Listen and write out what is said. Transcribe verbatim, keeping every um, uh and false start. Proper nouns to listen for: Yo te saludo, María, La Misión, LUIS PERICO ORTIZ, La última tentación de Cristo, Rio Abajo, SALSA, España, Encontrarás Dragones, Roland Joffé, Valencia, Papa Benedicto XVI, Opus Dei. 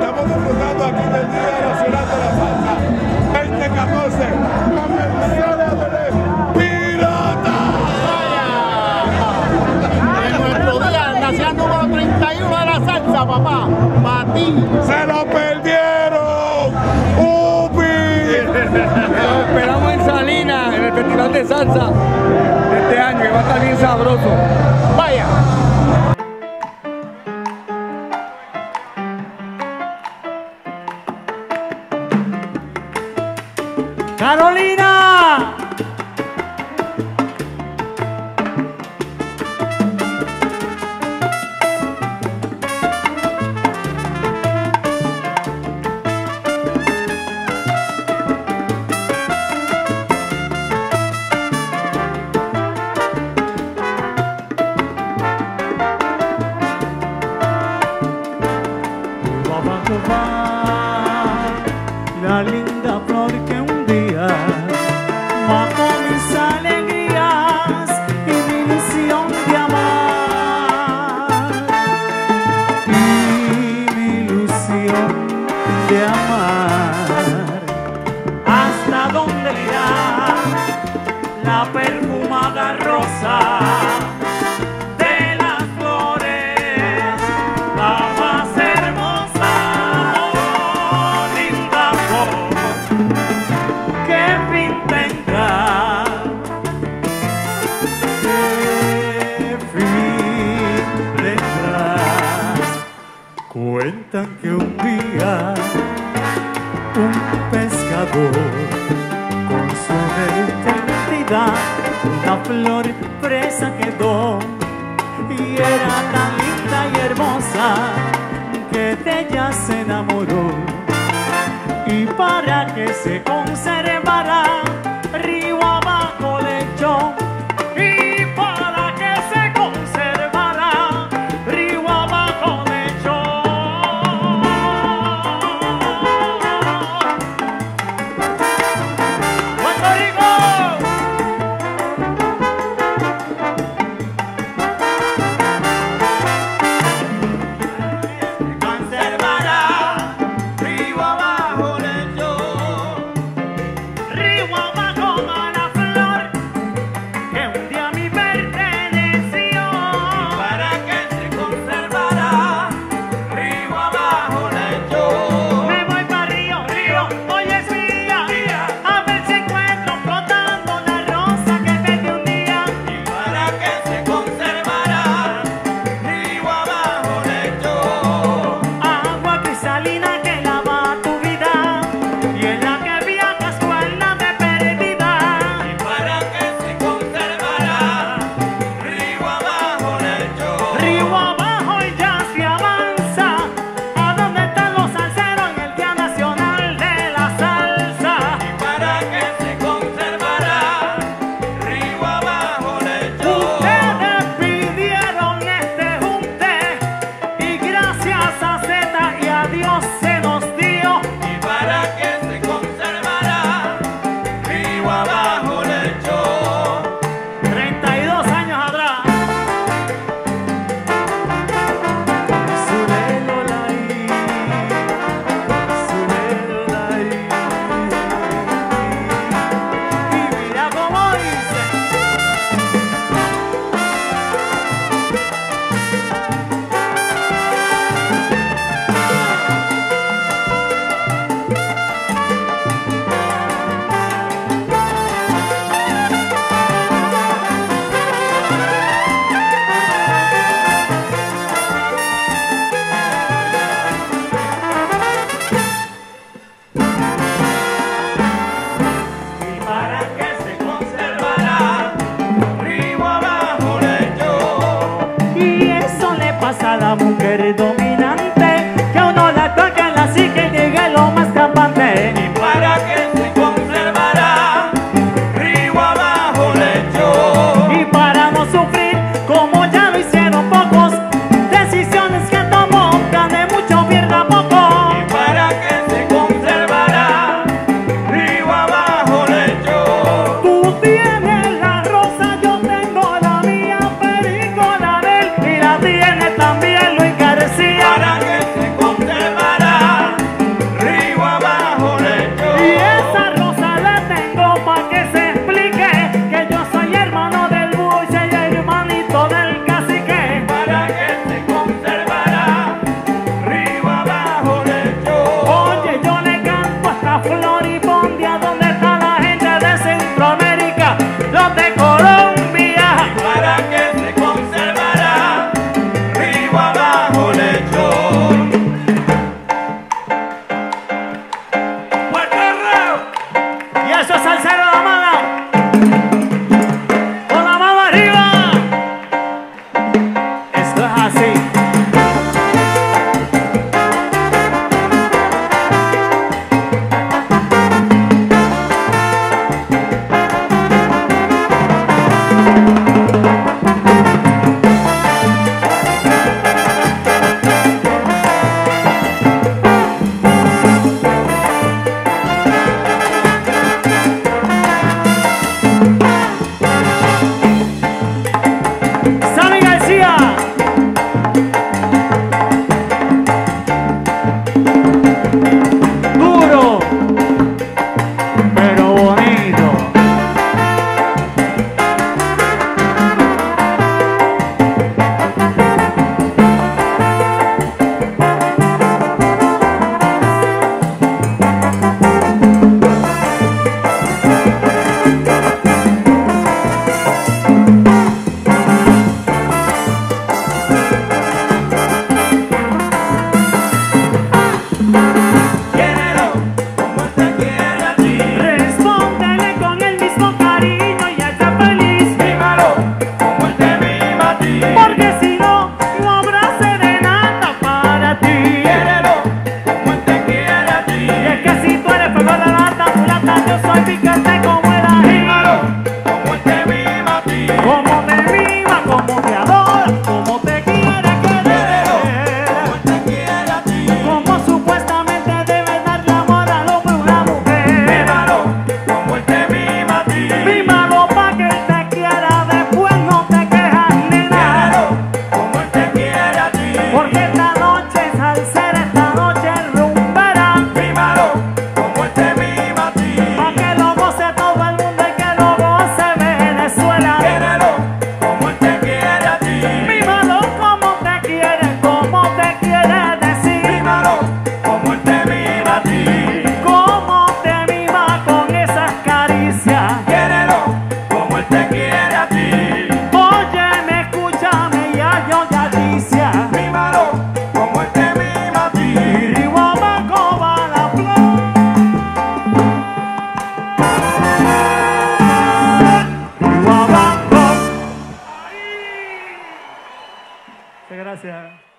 Estamos disfrutando aquí del Día Nacional de la Salsa veinte catorce. ¡Convenciones Pirata! En nuestro Día Nacional número treinta y uno de la salsa, papá. Para ti. ¡Se lo perdieron! ¡Upi! Los esperamos en Salinas, en el Festival de Salsa de este año, que va a estar bien sabroso. ¡Vaya! ¡Carolina! Río Abajo va la linda flor que un día bajo mis alegrías y mi ilusión de amar, y mi ilusión de amar, hasta donde le da la perfumada rosa. Cuentan que un día un pescador con su eternidad una flor presa quedó, y era tan linda y hermosa que de ella se enamoró, y para que se conservara río abajo le echó. A la mujer dominante, que a uno la tocan así que llega lo más campante. Y para que se conservara, río abajo le echó. Y para no sufrir, como ya lo hicieron pocos, decisiones que tomó, gane mucho, pierda poco. Y para que se conservara, río abajo le echó. Tú tienes la rosa, yo tengo la mía, Perico la de él, y la tiene también. Para que se conservara. Muchas gracias.